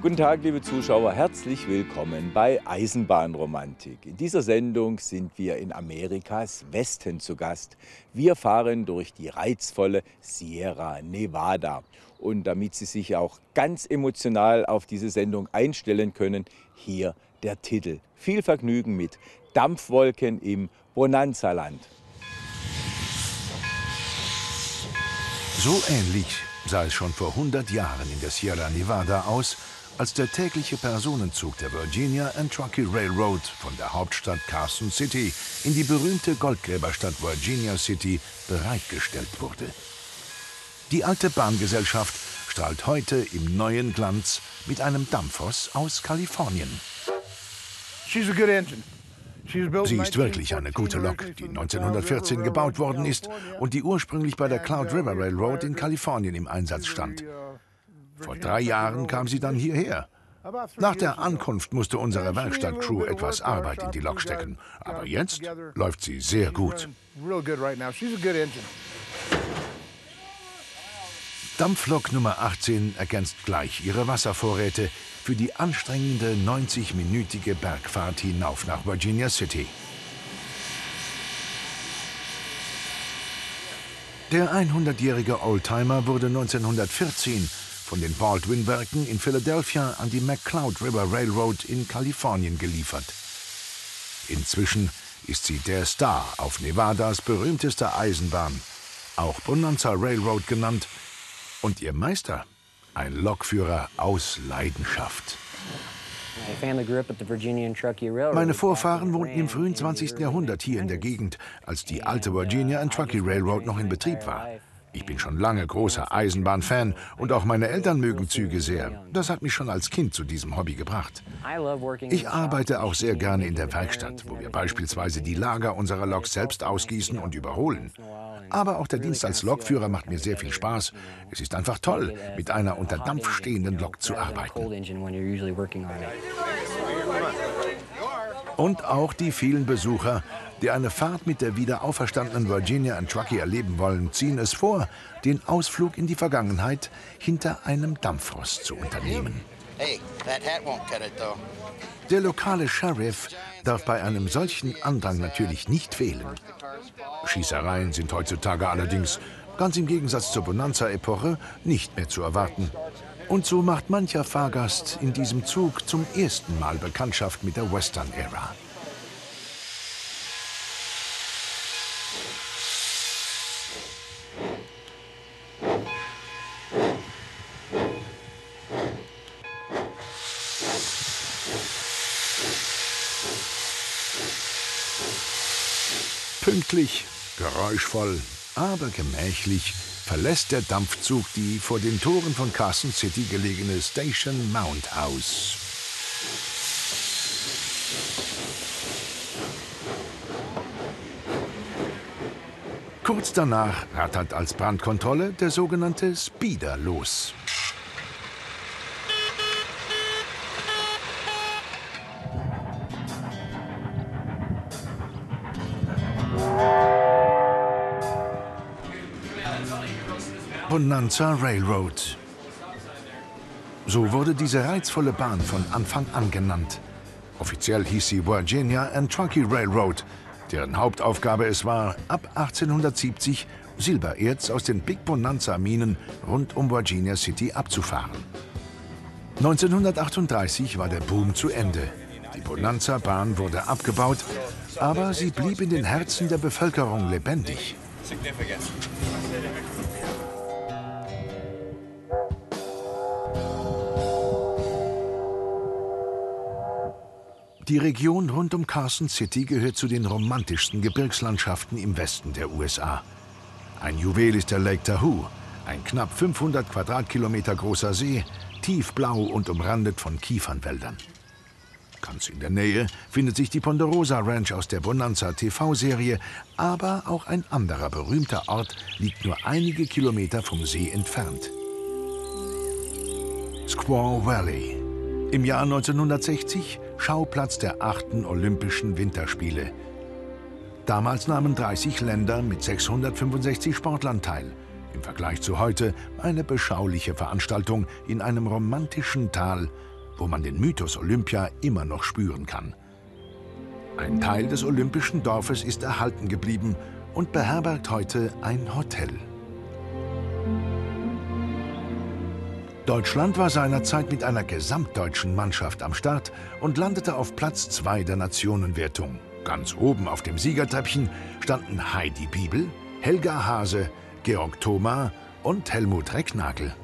Guten Tag, liebe Zuschauer. Herzlich willkommen bei Eisenbahnromantik. In dieser Sendung sind wir in Amerikas Westen zu Gast. Wir fahren durch die reizvolle Sierra Nevada. Und damit Sie sich auch ganz emotional auf diese Sendung einstellen können, hier der Titel. Viel Vergnügen mit Dampfwolken im Bonanza-Land. So ähnlich sah es schon vor 100 Jahren in der Sierra Nevada aus, als der tägliche Personenzug der Virginia and Truckee Railroad von der Hauptstadt Carson City in die berühmte Goldgräberstadt Virginia City bereitgestellt wurde. Die alte Bahngesellschaft strahlt heute im neuen Glanz mit einem Dampfross aus Kalifornien. Sie ist wirklich eine gute Lok, die 1914 gebaut worden ist und die ursprünglich bei der Cloud River Railroad in Kalifornien im Einsatz stand. Vor 3 Jahren kam sie dann hierher. Nach der Ankunft musste unsere Werkstatt-Crew etwas Arbeit in die Lok stecken. Aber jetzt läuft sie sehr gut. Dampflok Nummer 18 ergänzt gleich ihre Wasservorräte für die anstrengende 90-minütige Bergfahrt hinauf nach Virginia City. Der 100-jährige Oldtimer wurde 1914 von den Baldwin-Werken in Philadelphia an die MacLintock River Railroad in Kalifornien geliefert. Inzwischen ist sie der Star auf Nevadas berühmtester Eisenbahn, auch Bonanza Railroad genannt, und ihr Meister, ein Lokführer aus Leidenschaft. Meine Vorfahren wohnten im frühen 20. Jahrhundert hier in der Gegend, als die alte Virginia and Truckee Railroad noch in Betrieb war. Ich bin schon lange großer Eisenbahnfan und auch meine Eltern mögen Züge sehr. Das hat mich schon als Kind zu diesem Hobby gebracht. Ich arbeite auch sehr gerne in der Werkstatt, wo wir beispielsweise die Lager unserer Lok selbst ausgießen und überholen. Aber auch der Dienst als Lokführer macht mir sehr viel Spaß. Es ist einfach toll, mit einer unter Dampf stehenden Lok zu arbeiten. Und auch die vielen Besucher, die eine Fahrt mit der wiederauferstandenen Virginia and Truckee erleben wollen, ziehen es vor, den Ausflug in die Vergangenheit hinter einem Dampfross zu unternehmen. Der lokale Sheriff darf bei einem solchen Andrang natürlich nicht fehlen. Schießereien sind heutzutage allerdings, ganz im Gegensatz zur Bonanza-Epoche, nicht mehr zu erwarten. Und so macht mancher Fahrgast in diesem Zug zum ersten Mal Bekanntschaft mit der Western-Ära. Pünktlich, geräuschvoll, aber gemächlich verlässt der Dampfzug die vor den Toren von Carson City gelegene Station Mount House. Kurz danach rattert als Brandkontrolle der sogenannte Speeder los. Bonanza Railroad. So wurde diese reizvolle Bahn von Anfang an genannt. Offiziell hieß sie Virginia and Truckee Railroad, deren Hauptaufgabe es war, ab 1870 Silbererz aus den Big Bonanza-Minen rund um Virginia City abzufahren. 1938 war der Boom zu Ende. Die Bonanza-Bahn wurde abgebaut, aber sie blieb in den Herzen der Bevölkerung lebendig. Die Region rund um Carson City gehört zu den romantischsten Gebirgslandschaften im Westen der USA. Ein Juwel ist der Lake Tahoe, ein knapp 500 Quadratkilometer großer See, tiefblau und umrandet von Kiefernwäldern. Ganz in der Nähe findet sich die Ponderosa Ranch aus der Bonanza TV-Serie, aber auch ein anderer berühmter Ort liegt nur einige Kilometer vom See entfernt. Squaw Valley. Im Jahr 1960 Schauplatz der 8. Olympischen Winterspiele. Damals nahmen 30 Länder mit 665 Sportlern teil. im Vergleich zu heute eine beschauliche Veranstaltung in einem romantischen Tal, wo man den Mythos Olympia immer noch spüren kann. Ein Teil des olympischen Dorfes ist erhalten geblieben und beherbergt heute ein Hotel. Deutschland war seinerzeit mit einer gesamtdeutschen Mannschaft am Start und landete auf Platz 2 der Nationenwertung. Ganz oben auf dem Siegertreppchen standen Heidi Biebel, Helga Hase, Georg Thoma und Helmut Recknagel.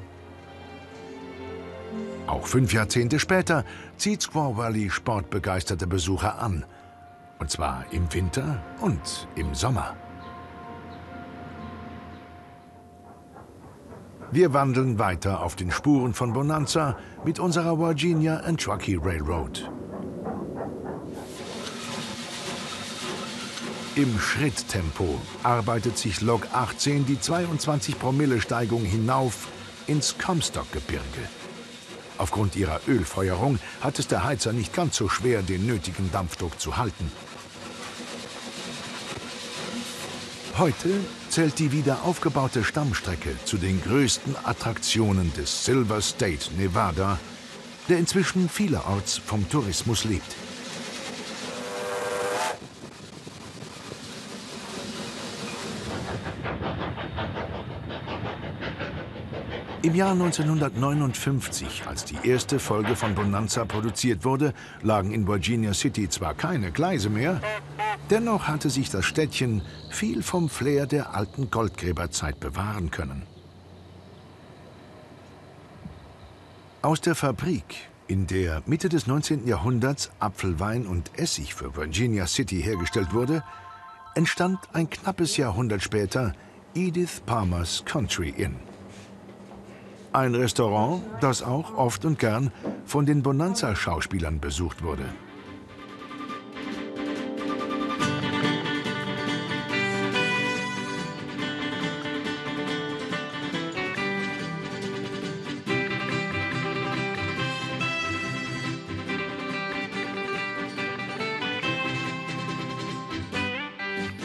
Auch 5 Jahrzehnte später zieht Squaw Valley sportbegeisterte Besucher an. Und zwar im Winter und im Sommer. Wir wandeln weiter auf den Spuren von Bonanza mit unserer Virginia and Truckee Railroad. Im Schritttempo arbeitet sich Lok 18 die 22-Promille-Steigung hinauf ins Comstock-Gebirge. Aufgrund ihrer Ölfeuerung hat es der Heizer nicht ganz so schwer, den nötigen Dampfdruck zu halten. Heute zählt die wieder aufgebaute Stammstrecke zu den größten Attraktionen des Silver State, Nevada, der inzwischen vielerorts vom Tourismus lebt. Im Jahr 1959, als die erste Folge von Bonanza produziert wurde, lagen in Virginia City zwar keine Gleise mehr, dennoch hatte sich das Städtchen viel vom Flair der alten Goldgräberzeit bewahren können. Aus der Fabrik, in der Mitte des 19. Jahrhunderts Apfelwein und Essig für Virginia City hergestellt wurde, entstand ein knappes Jahrhundert später Edith Palmer's Country Inn. Ein Restaurant, das auch oft und gern von den Bonanza-Schauspielern besucht wurde.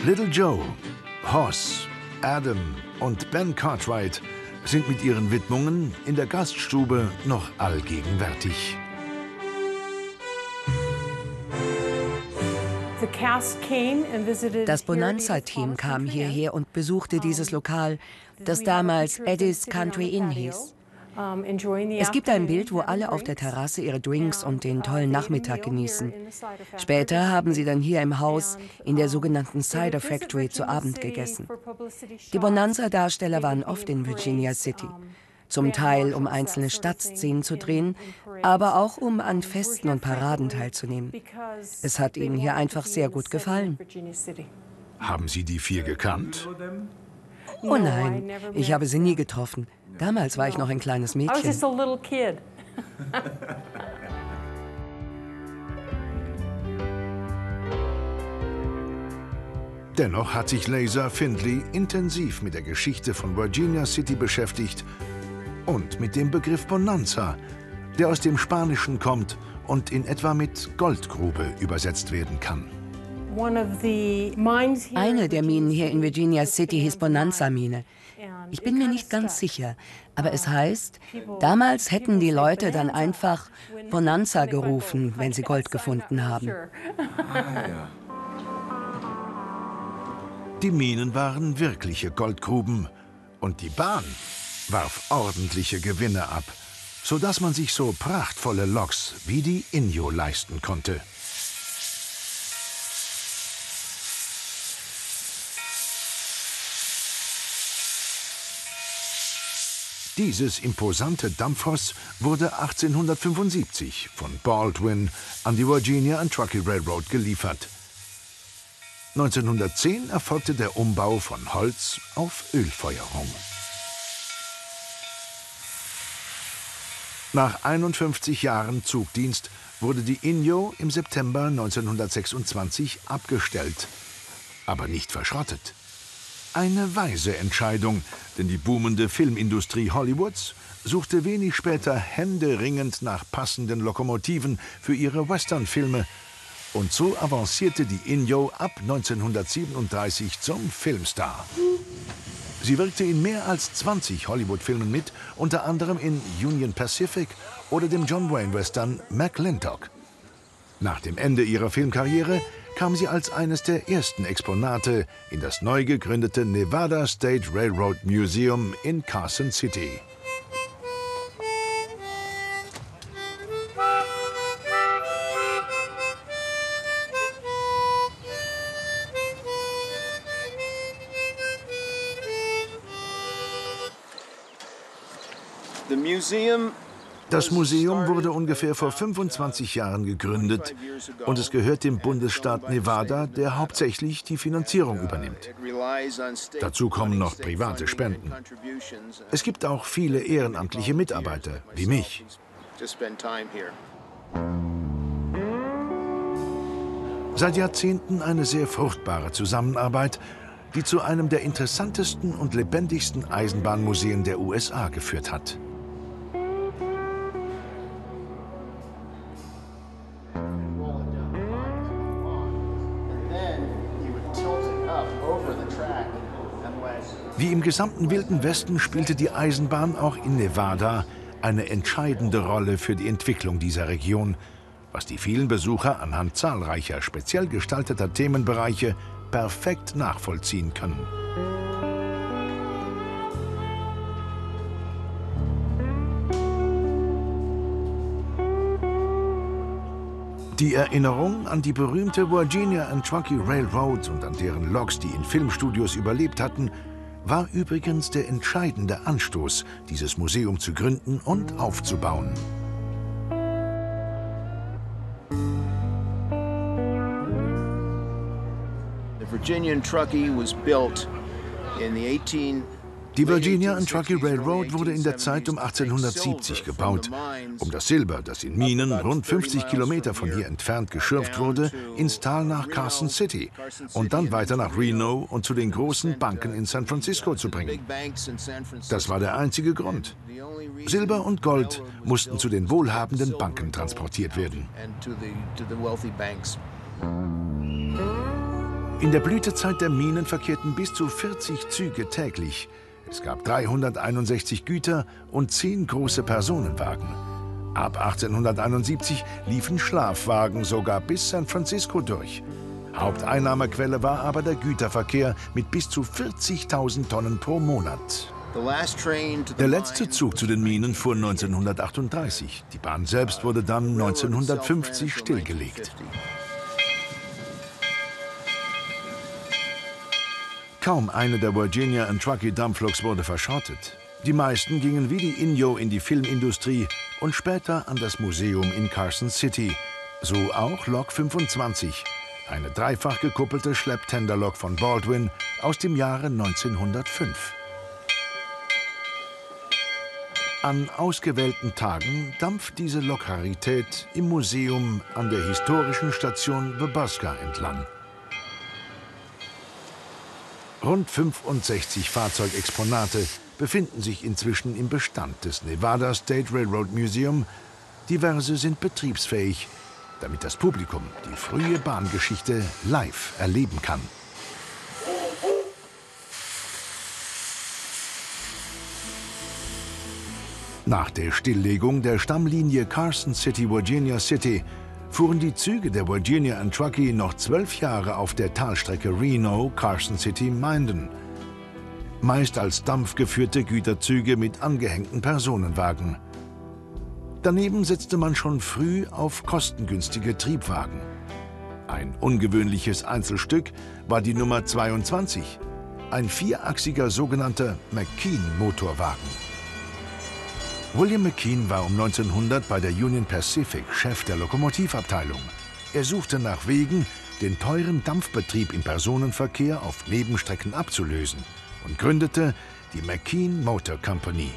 Little Joe, Hoss, Adam und Ben Cartwright sind mit ihren Widmungen in der Gaststube noch allgegenwärtig. Das Bonanza-Team kam hierher und besuchte dieses Lokal, das damals Edith's Country Inn hieß. Es gibt ein Bild, wo alle auf der Terrasse ihre Drinks und den tollen Nachmittag genießen. Später haben sie dann hier im Haus in der sogenannten Cider Factory zu Abend gegessen. Die Bonanza-Darsteller waren oft in Virginia City, zum Teil um einzelne Stadtszenen zu drehen, aber auch um an Festen und Paraden teilzunehmen. Es hat ihnen hier einfach sehr gut gefallen. Haben Sie die vier gekannt? Oh nein, ich habe sie nie getroffen. Damals war ich noch ein kleines Mädchen. Dennoch hat sich Laser Findlay intensiv mit der Geschichte von Virginia City beschäftigt und mit dem Begriff Bonanza, der aus dem Spanischen kommt und in etwa mit Goldgrube übersetzt werden kann. Eine der Minen hier in Virginia City hieß Bonanza-Mine. Ich bin mir nicht ganz sicher, aber es heißt, damals hätten die Leute dann einfach Bonanza gerufen, wenn sie Gold gefunden haben. Die Minen waren wirkliche Goldgruben und die Bahn warf ordentliche Gewinne ab, sodass man sich so prachtvolle Loks wie die Inyo leisten konnte. Dieses imposante Dampfross wurde 1875 von Baldwin an die Virginia and Truckee Railroad geliefert. 1910 erfolgte der Umbau von Holz auf Ölfeuerung. Nach 51 Jahren Zugdienst wurde die Inyo im September 1926 abgestellt, aber nicht verschrottet. Eine weise Entscheidung, denn die boomende Filmindustrie Hollywoods suchte wenig später händeringend nach passenden Lokomotiven für ihre Westernfilme. Und so avancierte die Inyo ab 1937 zum Filmstar. Sie wirkte in mehr als 20 Hollywood-Filmen mit, unter anderem in Union Pacific oder dem John Wayne-Western MacLintock. Nach dem Ende ihrer Filmkarriere kam sie als eines der ersten Exponate in das neu gegründete Nevada State Railroad Museum in Carson City. Das Museum wurde ungefähr vor 25 Jahren gegründet und es gehört dem Bundesstaat Nevada, der hauptsächlich die Finanzierung übernimmt. Dazu kommen noch private Spenden. Es gibt auch viele ehrenamtliche Mitarbeiter, wie mich. Seit Jahrzehnten eine sehr fruchtbare Zusammenarbeit, die zu einem der interessantesten und lebendigsten Eisenbahnmuseen der USA geführt hat. Wie im gesamten Wilden Westen spielte die Eisenbahn auch in Nevada eine entscheidende Rolle für die Entwicklung dieser Region, was die vielen Besucher anhand zahlreicher speziell gestalteter Themenbereiche perfekt nachvollziehen können. Die Erinnerung an die berühmte Virginia and Truckee Railroad und an deren Loks, die in Filmstudios überlebt hatten, war übrigens der entscheidende Anstoß, dieses Museum zu gründen und aufzubauen. Die Virginia and Truckee Railroad wurde in der Zeit um 1870 gebaut, um das Silber, das in Minen rund 50 Kilometer von hier entfernt geschürft wurde, ins Tal nach Carson City und dann weiter nach Reno und zu den großen Banken in San Francisco zu bringen. Das war der einzige Grund. Silber und Gold mussten zu den wohlhabenden Banken transportiert werden. In der Blütezeit der Minen verkehrten bis zu 40 Züge täglich. Es gab 361 Güter und 10 große Personenwagen. Ab 1871 liefen Schlafwagen sogar bis San Francisco durch. Haupteinnahmequelle war aber der Güterverkehr mit bis zu 40.000 Tonnen pro Monat. Der letzte Zug zu den Minen fuhr 1938. Die Bahn selbst wurde dann 1950 stillgelegt. Kaum eine der Virginia and Truckee Dampfloks wurde verschrottet. Die meisten gingen wie die Inyo in die Filmindustrie und später an das Museum in Carson City. So auch Lok 25, eine dreifach gekuppelte Schlepptenderlok von Baldwin aus dem Jahre 1905. An ausgewählten Tagen dampft diese Lokharität im Museum an der historischen Station Babaska entlang. Rund 65 Fahrzeugexponate befinden sich inzwischen im Bestand des Nevada State Railroad Museum. Diverse sind betriebsfähig, damit das Publikum die frühe Bahngeschichte live erleben kann. Nach der Stilllegung der Stammlinie Carson City, Virginia City fuhren die Züge der Virginia and Truckee noch 12 Jahre auf der Talstrecke Reno-Carson City-Minden. Meist als dampfgeführte Güterzüge mit angehängten Personenwagen. Daneben setzte man schon früh auf kostengünstige Triebwagen. Ein ungewöhnliches Einzelstück war die Nummer 22, ein vierachsiger sogenannter McKean-Motorwagen. William McKean war um 1900 bei der Union Pacific Chef der Lokomotivabteilung. Er suchte nach Wegen, den teuren Dampfbetrieb im Personenverkehr auf Nebenstrecken abzulösen und gründete die McKean Motor Company.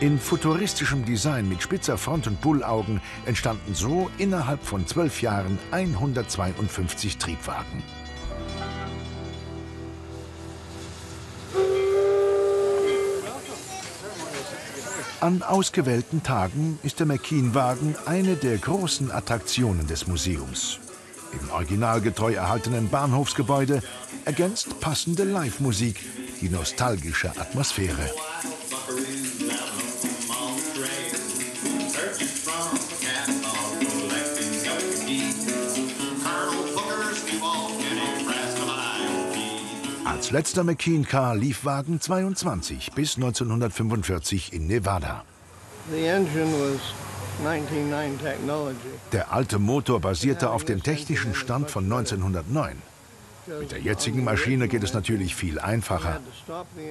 In futuristischem Design mit spitzer Front und Bullaugen entstanden so innerhalb von 12 Jahren 152 Triebwagen. An ausgewählten Tagen ist der McKean-Wagen eine der großen Attraktionen des Museums. im originalgetreu erhaltenen Bahnhofsgebäude ergänzt passende Live-Musik die nostalgische Atmosphäre. Als letzter McKean-Car lief Wagen 22 bis 1945 in Nevada. Der alte Motor basierte auf dem technischen Stand von 1909. Mit der jetzigen Maschine geht es natürlich viel einfacher.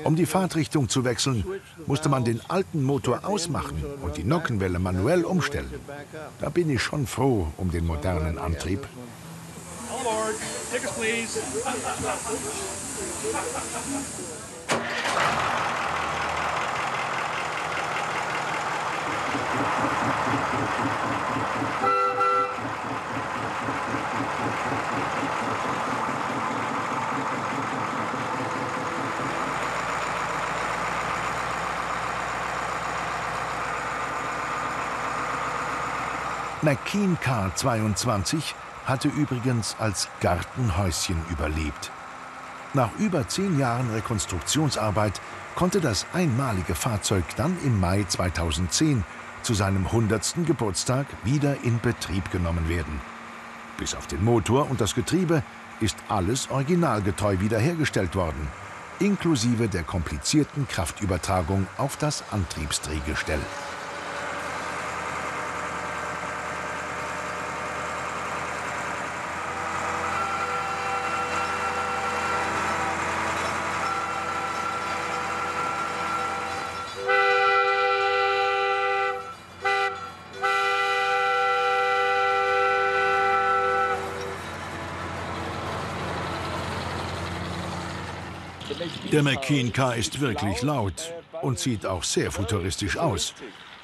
Um die Fahrtrichtung zu wechseln, musste man den alten Motor ausmachen und die Nockenwelle manuell umstellen. Da bin ich schon froh um den modernen Antrieb. McKean Car 22 hatte übrigens als Gartenhäuschen überlebt. Nach über 10 Jahren Rekonstruktionsarbeit konnte das einmalige Fahrzeug dann im Mai 2010 zu seinem 100. Geburtstag wieder in Betrieb genommen werden. Bis auf den Motor und das Getriebe ist alles originalgetreu wiederhergestellt worden, inklusive der komplizierten Kraftübertragung auf das Antriebsdrehgestell. Der McKean Car ist wirklich laut und sieht auch sehr futuristisch aus.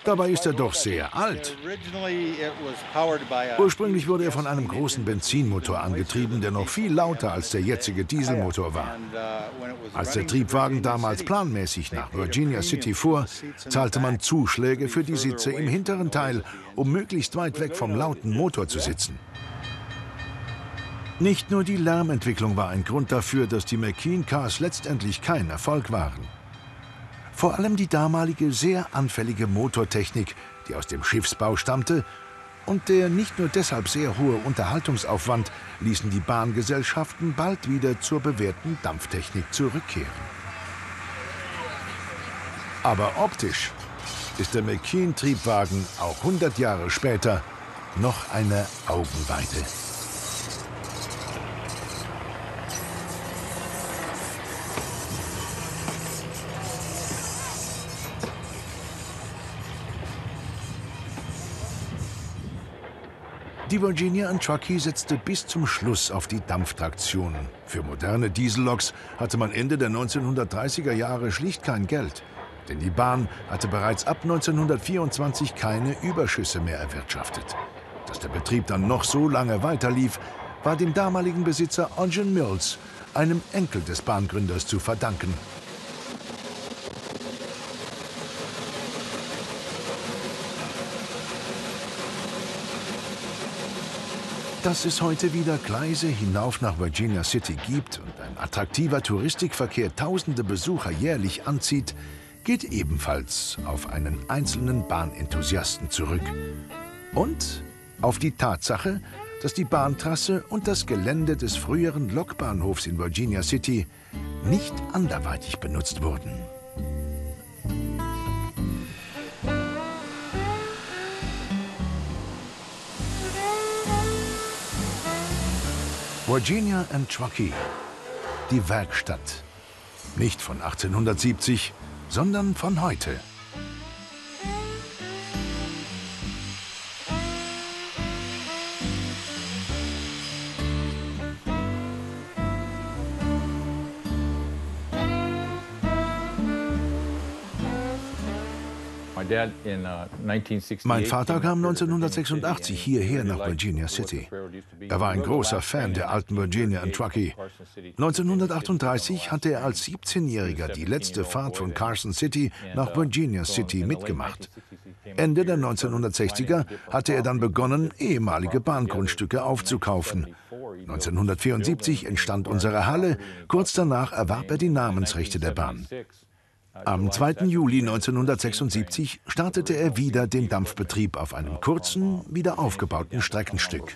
Dabei ist er doch sehr alt. Ursprünglich wurde er von einem großen Benzinmotor angetrieben, der noch viel lauter als der jetzige Dieselmotor war. Als der Triebwagen damals planmäßig nach Virginia City fuhr, zahlte man Zuschläge für die Sitze im hinteren Teil, um möglichst weit weg vom lauten Motor zu sitzen. Nicht nur die Lärmentwicklung war ein Grund dafür, dass die McKean Cars letztendlich kein Erfolg waren. Vor allem die damalige sehr anfällige Motortechnik, die aus dem Schiffsbau stammte, und der nicht nur deshalb sehr hohe Unterhaltungsaufwand ließen die Bahngesellschaften bald wieder zur bewährten Dampftechnik zurückkehren. Aber optisch ist der McKean-Triebwagen auch 100 Jahre später noch eine Augenweide. Die Virginia and Truckee setzte bis zum Schluss auf die Dampftraktion. Für moderne Dieselloks hatte man Ende der 1930er Jahre schlicht kein Geld, denn die Bahn hatte bereits ab 1924 keine Überschüsse mehr erwirtschaftet. Dass der Betrieb dann noch so lange weiterlief, war dem damaligen Besitzer Ogden Mills, einem Enkel des Bahngründers, zu verdanken. Dass es heute wieder Gleise hinauf nach Virginia City gibt und ein attraktiver Touristikverkehr tausende Besucher jährlich anzieht, geht ebenfalls auf einen einzelnen Bahnenthusiasten zurück. Und auf die Tatsache, dass die Bahntrasse und das Gelände des früheren Lokbahnhofs in Virginia City nicht anderweitig benutzt wurden. Virginia and Truckee, die Werkstatt. Nicht von 1870, sondern von heute. Mein Vater kam 1986 hierher nach Virginia City. Er war ein großer Fan der alten Virginia and Truckee. 1938 hatte er als 17-Jähriger die letzte Fahrt von Carson City nach Virginia City mitgemacht. Ende der 1960er hatte er dann begonnen, ehemalige Bahngrundstücke aufzukaufen. 1974 entstand unsere Halle, kurz danach erwarb er die Namensrechte der Bahn. Am 2. Juli 1976 startete er wieder den Dampfbetrieb auf einem kurzen, wieder aufgebauten Streckenstück.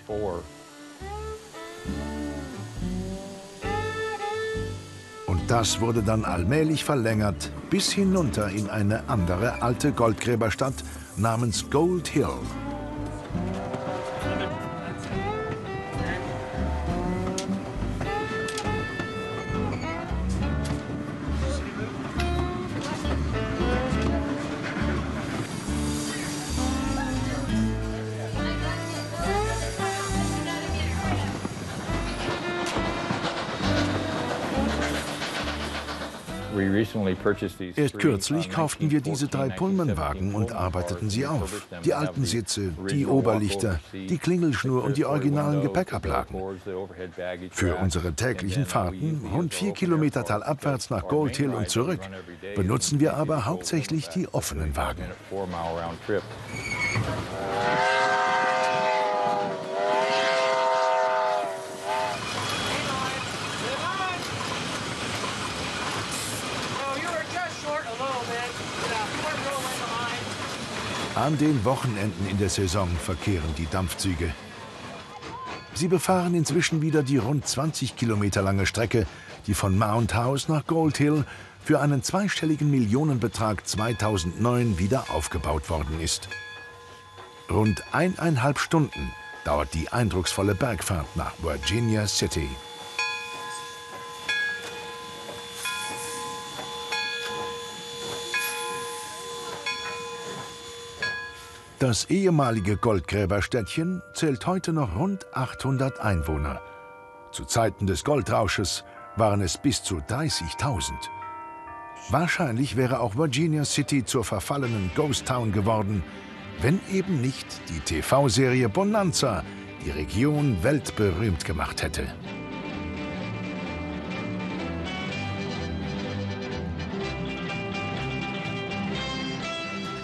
Und das wurde dann allmählich verlängert, bis hinunter in eine andere alte Goldgräberstadt namens Gold Hill. Erst kürzlich kauften wir diese 3 Pullmanwagen und arbeiteten sie auf. Die alten Sitze, die Oberlichter, die Klingelschnur und die originalen Gepäckablagen. Für unsere täglichen Fahrten, rund 4 Kilometer talabwärts nach Gold Hill und zurück, benutzen wir aber hauptsächlich die offenen Wagen. An den Wochenenden in der Saison verkehren die Dampfzüge. Sie befahren inzwischen wieder die rund 20 Kilometer lange Strecke, die von Mount House nach Gold Hill für einen zweistelligen Millionenbetrag 2009 wieder aufgebaut worden ist. Rund 1,5 Stunden dauert die eindrucksvolle Bergfahrt nach Virginia City. Das ehemalige Goldgräberstädtchen zählt heute noch rund 800 Einwohner. Zu Zeiten des Goldrausches waren es bis zu 30.000. Wahrscheinlich wäre auch Virginia City zur verfallenen Ghost Town geworden, wenn eben nicht die TV-Serie Bonanza die Region weltberühmt gemacht hätte.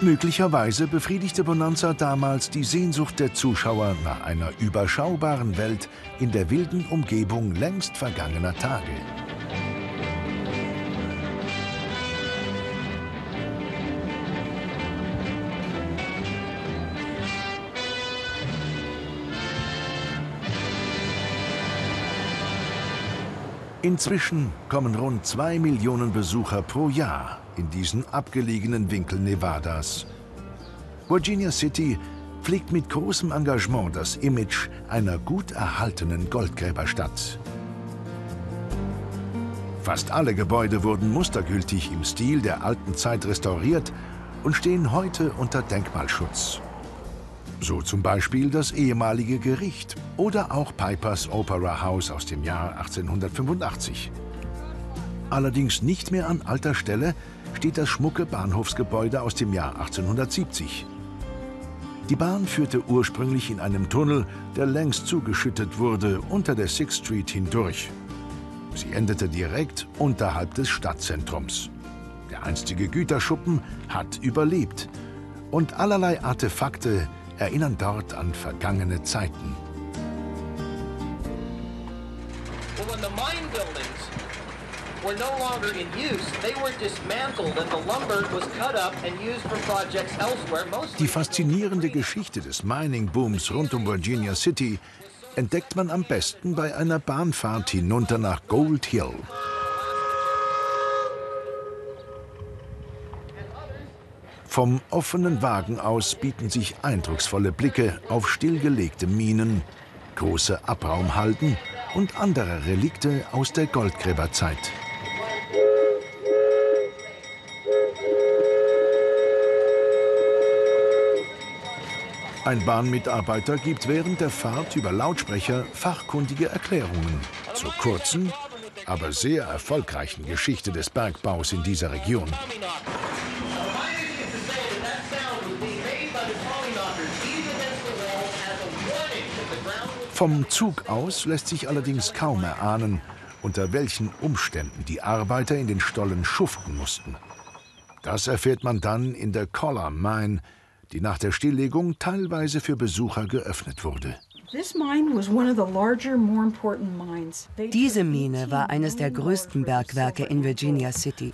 Möglicherweise befriedigte Bonanza damals die Sehnsucht der Zuschauer nach einer überschaubaren Welt in der wilden Umgebung längst vergangener Tage. Inzwischen kommen rund 2 Millionen Besucher pro Jahr in diesen abgelegenen Winkel Nevadas. Virginia City pflegt mit großem Engagement das Image einer gut erhaltenen Goldgräberstadt. Fast alle Gebäude wurden mustergültig im Stil der alten Zeit restauriert und stehen heute unter Denkmalschutz. So zum Beispiel das ehemalige Gericht oder auch Pipers Opera House aus dem Jahr 1885. Allerdings nicht mehr an alter Stelle steht das schmucke Bahnhofsgebäude aus dem Jahr 1870. Die Bahn führte ursprünglich in einem Tunnel, der längst zugeschüttet wurde, unter der 6th Street hindurch. Sie endete direkt unterhalb des Stadtzentrums. Der einstige Güterschuppen hat überlebt. Und allerlei Artefakte erinnern dort an vergangene Zeiten. Well, when the mine buildings were no longer in use, they were dismantled and the lumber was cut up and used for projects elsewhere. Die faszinierende Geschichte des Mining-Booms rund um Virginia City entdeckt man am besten bei einer Bahnfahrt hinunter nach Gold Hill. Vom offenen Wagen aus bieten sich eindrucksvolle Blicke auf stillgelegte Minen, große Abraumhalden und andere Relikte aus der Goldgräberzeit. Ein Bahnmitarbeiter gibt während der Fahrt über Lautsprecher fachkundige Erklärungen zur kurzen, aber sehr erfolgreichen Geschichte des Bergbaus in dieser Region. Vom Zug aus lässt sich allerdings kaum erahnen, unter welchen Umständen die Arbeiter in den Stollen schuften mussten. Das erfährt man dann in der Collar Mine, die nach der Stilllegung teilweise für Besucher geöffnet wurde. Diese Mine war eines der größten Bergwerke in Virginia City.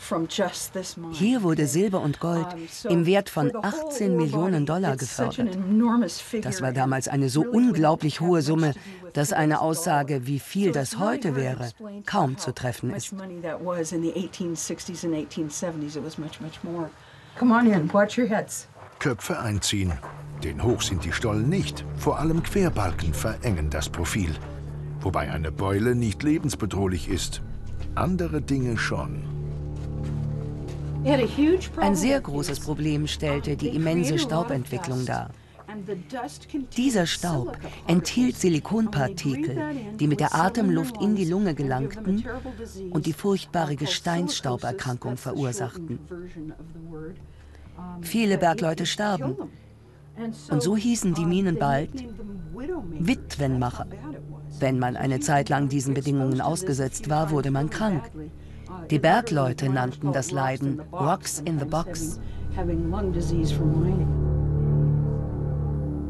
Hier wurde Silber und Gold im Wert von 18 Millionen Dollar gefördert. Das war damals eine so unglaublich hohe Summe, dass eine Aussage, wie viel das heute wäre, kaum zu treffen ist. Köpfe einziehen. Denn hoch sind die Stollen nicht, vor allem Querbalken verengen das Profil. Wobei eine Beule nicht lebensbedrohlich ist, andere Dinge schon. Ein sehr großes Problem stellte die immense Staubentwicklung dar. Dieser Staub enthielt Silikonpartikel, die mit der Atemluft in die Lunge gelangten und die furchtbare Gesteinsstauberkrankung verursachten. Viele Bergleute starben. Und so hießen die Minen bald Witwenmacher. Wenn man eine Zeit lang diesen Bedingungen ausgesetzt war, wurde man krank. Die Bergleute nannten das Leiden Rocks in the Box.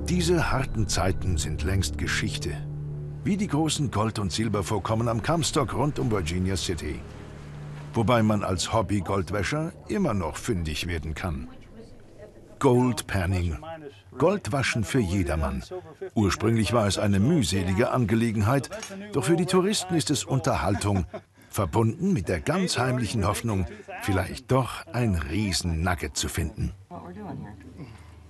Diese harten Zeiten sind längst Geschichte. Wie die großen Gold- und Silbervorkommen am Comstock rund um Virginia City. Wobei man als Hobby-Goldwäscher immer noch fündig werden kann. Gold Panning, Goldwaschen für jedermann. Ursprünglich war es eine mühselige Angelegenheit, doch für die Touristen ist es Unterhaltung, verbunden mit der ganz heimlichen Hoffnung, vielleicht doch ein Riesen-Nugget zu finden.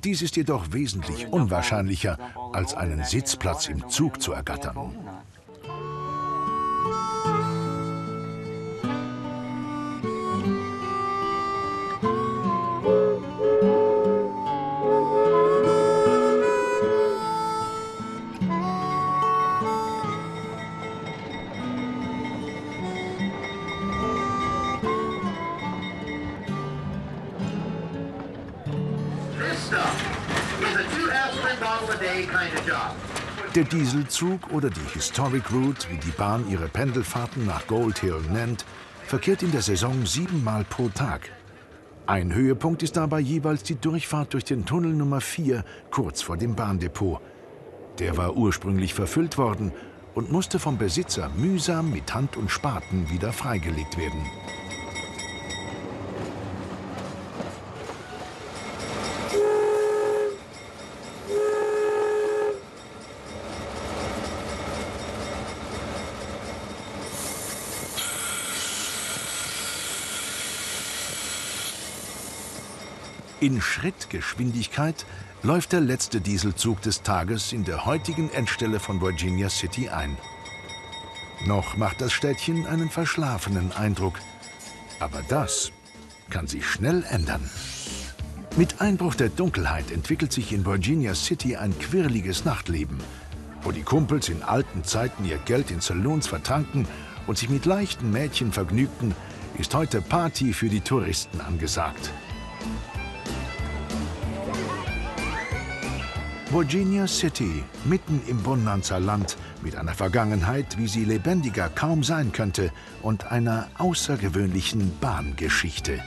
Dies ist jedoch wesentlich unwahrscheinlicher, als einen Sitzplatz im Zug zu ergattern. Der Dieselzug oder die Historic Route, wie die Bahn ihre Pendelfahrten nach Gold Hill nennt, verkehrt in der Saison 7-mal pro Tag. Ein Höhepunkt ist dabei jeweils die Durchfahrt durch den Tunnel Nummer 4, kurz vor dem Bahndepot. Der war ursprünglich verfüllt worden und musste vom Besitzer mühsam mit Hand und Spaten wieder freigelegt werden. In Schrittgeschwindigkeit läuft der letzte Dieselzug des Tages in der heutigen Endstelle von Virginia City ein. Noch macht das Städtchen einen verschlafenen Eindruck. Aber das kann sich schnell ändern. Mit Einbruch der Dunkelheit entwickelt sich in Virginia City ein quirliges Nachtleben, wo die Kumpels in alten Zeiten ihr Geld in Saloons vertranken und sich mit leichten Mädchen vergnügten, ist heute Party für die Touristen angesagt. Virginia City, mitten im Bonanza-Land, mit einer Vergangenheit, wie sie lebendiger kaum sein könnte, und einer außergewöhnlichen Bahngeschichte.